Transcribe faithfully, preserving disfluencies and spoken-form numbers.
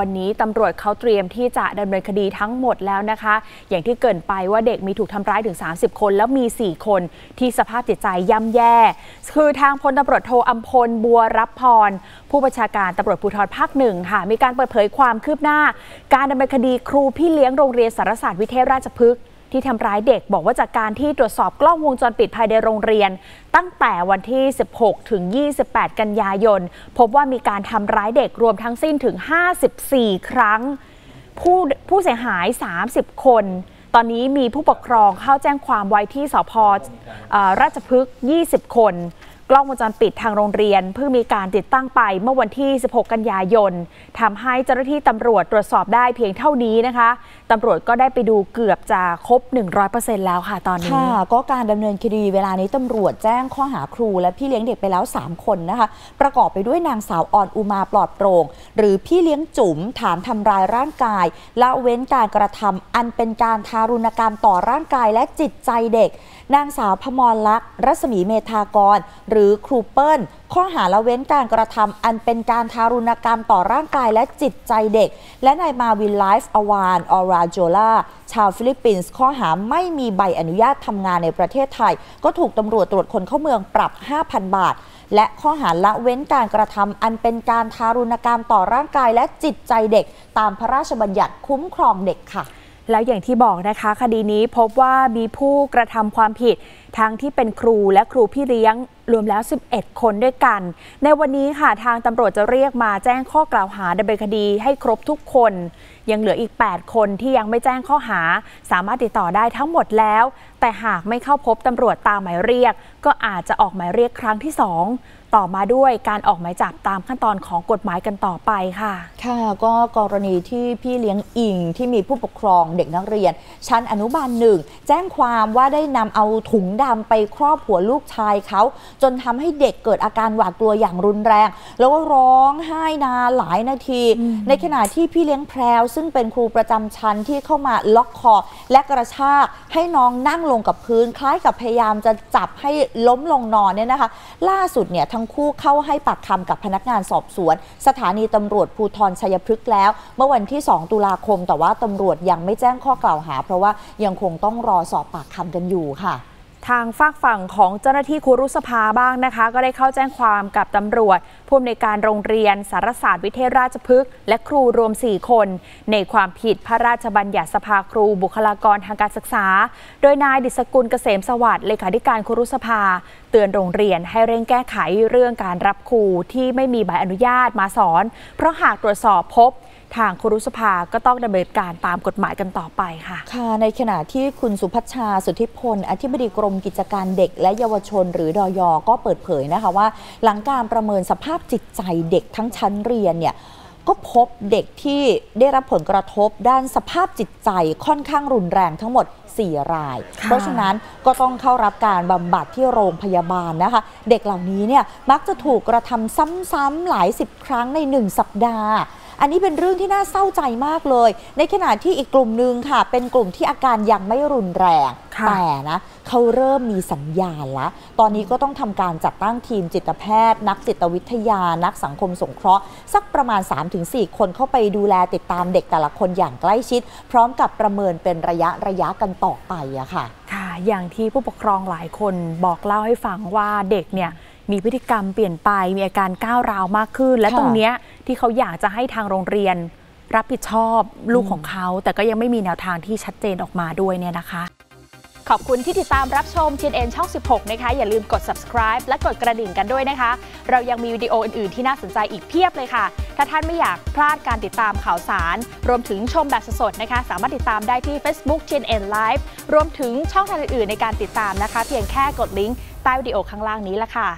วันนี้ตำรวจเขาเตรียมที่จะดำเนินคดีทั้งหมดแล้วนะคะอย่างที่เกินไปว่าเด็กมีถูกทำร้ายถึงสามสิบคนแล้วมีสี่คนที่สภาพจิตใจย่ำแย่คือทางพลตำรวจโทอัมพลบัวรับพรผู้บัญชาการตำรวจภูธรภาคหนึ่งค่ะมีการเปิดเผยความคืบหน้าการดำเนินคดีครูพี่เลี้ยงโรงเรียนสารศาสตร์วิเทศราชพฤกษ์ที่ทำร้ายเด็กบอกว่าจากการที่ตรวจสอบกล้องวงจรปิดภายในโรงเรียนตั้งแต่วันที่สิบหกถึงยี่สิบแปดกันยายนพบว่ามีการทำร้ายเด็กรวมทั้งสิ้นถึงห้าสิบสี่ครั้งผู้ผู้เสียหายสามสิบคนตอนนี้มีผู้ปกครองเข้าแจ้งความไว้ที่สภ.ราชพฤกษ์ยี่สิบคนกล้องวงจรปิดทางโรงเรียนเพิ่งมีการติดตั้งไปเมื่อวันที่สิบหกกันยายนทำให้เจ้าหน้าที่ตำรวจตรวจสอบได้เพียงเท่านี้นะคะตำรวจก็ได้ไปดูเกือบจะครบ หนึ่งร้อยเปอร์เซ็นต์ แล้วค่ะตอนนี้ค่ะก็การดำเนินคดีเวลานี้ตำรวจแจ้งข้อหาครูและพี่เลี้ยงเด็กไปแล้วสามคนนะคะประกอบไปด้วยนางสาวออนอุมาปลอดโปร่งหรือพี่เลี้ยงจุ๋มฐานทำร้ายร่างกายละเว้นการกระทำอันเป็นการทารุณกรรมต่อร่างกายและจิตใจเด็กนางสาวพมรลักษณ์รัศมีเมธากรหรือครูเปิ้ลข้อหาละเว้นการกระทำอันเป็นการทารุณกรรมต่อร่างกายและจิตใจเด็กและนายมาวินไลฟ์อวานออราโจล่าชาวฟิลิปปินส์ข้อหาไม่มีใบอนุญาตทำงานในประเทศไทยก็ถูกตำรวจตรวจคนเข้าเมืองปรับ ห้าพัน บาทและข้อหาละเว้นการกระทำอันเป็นการทารุณกรรมต่อร่างกายและจิตใจเด็กตามพระราชบัญญัติคุ้มครองเด็กค่ะแล้วอย่างที่บอกนะคะคดีนี้พบว่ามีผู้กระทำความผิดทั้งที่เป็นครูและครูพี่เลี้ยงรวมแล้วสิบเอ็ดคนด้วยกันในวันนี้ค่ะทางตำรวจจะเรียกมาแจ้งข้อกล่าวหาดำเนินคดีให้ครบทุกคนยังเหลืออีกแปดคนที่ยังไม่แจ้งข้อหาสามารถติดต่อได้ทั้งหมดแล้วแต่หากไม่เข้าพบตำรวจตามหมายเรียกก็อาจจะออกหมายเรียกครั้งที่สองต่อมาด้วยการออกหมายจับตามขั้นตอนของกฎหมายกันต่อไปค่ะค่ะก็กรณีที่พี่เลี้ยงอิงที่มีผู้ปกครองเด็กนักเรียนชั้นอนุบาลหนึ่งแจ้งความว่าได้นำเอาถุงดำไปครอบหัวลูกชายเขาจนทำให้เด็กเกิดอาการหวาดกลัวอย่างรุนแรงแล้วก็ร้องไห้นานหลายนาทีในขณะที่พี่เลี้ยงแพรวซึ่งเป็นครูประจำชั้นที่เข้ามาล็อกคอและกระชากให้น้องนั่งลงกับพื้นคล้ายกับพยายามจะจับให้ล้มลงนอนเนี่ยนะคะล่าสุดเนี่ยทั้งคู่เข้าให้ปากคำกับพนักงานสอบสวนสถานีตำรวจภูธรชัยพฤกษ์แล้วเมื่อวันที่สองตุลาคมแต่ว่าตำรวจยังไม่แจ้งข้อกล่าวหาเพราะว่ายังคงต้องรอสอบปากคำกันอยู่ค่ะทางฝากฝั่งของเจ้าหน้าที่ครูสภาบ้างนะคะก็ได้เข้าแจ้งความกับตำรวจผู้อำนวยการโรงเรียนสารศาสตร์วิเทศราชพฤกษ์และครูรวมสี่คนในความผิดพระราชบัญญัติสภาครูบุคลากรทางการศึกษาโดยนายดิษกุลเกษมสวัสดิ์เลขาธิการครูสภาเตือนโรงเรียนให้เร่งแก้ไขเรื่องการรับครูที่ไม่มีใบอนุญาตมาสอนเพราะหากตรวจสอบพบทางครูสภาก็ต้องดำเนินการตามกฎหมายกันต่อไปค่ะค่ะในขณะที่คุณสุพัชชาสุทธิพลอธิบดีกรมกิจการเด็กและเยาวชนหรือดย.ก็เปิดเผยนะคะว่าหลังการประเมินสภาพจิตใจเด็กทั้งชั้นเรียนเนี่ยก็พบเด็กที่ได้รับผลกระทบด้านสภาพจิตใจค่อนข้างรุนแรงทั้งหมดสี่รายเพราะฉะนั้นก็ต้องเข้ารับการบำบัดที่โรงพยาบาลนะคะเด็กเหล่านี้เนี่ยมักจะถูกกระทำซ้ำๆหลายสิบครั้งในหนึ่งสัปดาห์อันนี้เป็นเรื่องที่น่าเศร้าใจมากเลยในขณะที่อีกกลุ่มหนึ่งค่ะเป็นกลุ่มที่อาการยังไม่รุนแรงแต่นะเขาเริ่มมีสัญญาณแล้วตอนนี้ก็ต้องทำการจัดตั้งทีมจิตแพทย์นักจิตวิทยานักสังคมสงเคราะห์สักประมาณ สามถึงสี่ คนเข้าไปดูแลติดตามเด็กแต่ละคนอย่างใกล้ชิดพร้อมกับประเมินเป็นระยะระยะกันต่อไปอะค่ะค่ะอย่างที่ผู้ปกครองหลายคนบอกเล่าให้ฟังว่าเด็กเนี่ยมีพฤติกรรมเปลี่ยนไปมีอาการก้าวร้าวมากขึ้นและตรงนี้ที่เขาอยากจะให้ทางโรงเรียนรับผิดชอบลูกของเขาแต่ก็ยังไม่มีแนวทางที่ชัดเจนออกมาด้วยเนี่ยนะคะขอบคุณที่ติดตามรับชม ที เอ็น เอ็น ช่องสิบหกนะคะอย่าลืมกด subscribe และกดกระดิ่งกันด้วยนะคะเรายังมีวิดีโออื่นๆที่น่าสนใจอีกเพียบเลยค่ะถ้าท่านไม่อยากพลาดการติดตามข่าวสารรวมถึงชมแบบสดๆนะคะสามารถติดตามได้ที่ Facebook ที เอ็น เอ็น Live รวมถึงช่องทางอื่นๆในการติดตามนะคะเพียงแค่กดลิงก์ใต้วิดีโอข้างล่างนี้ละค่ะ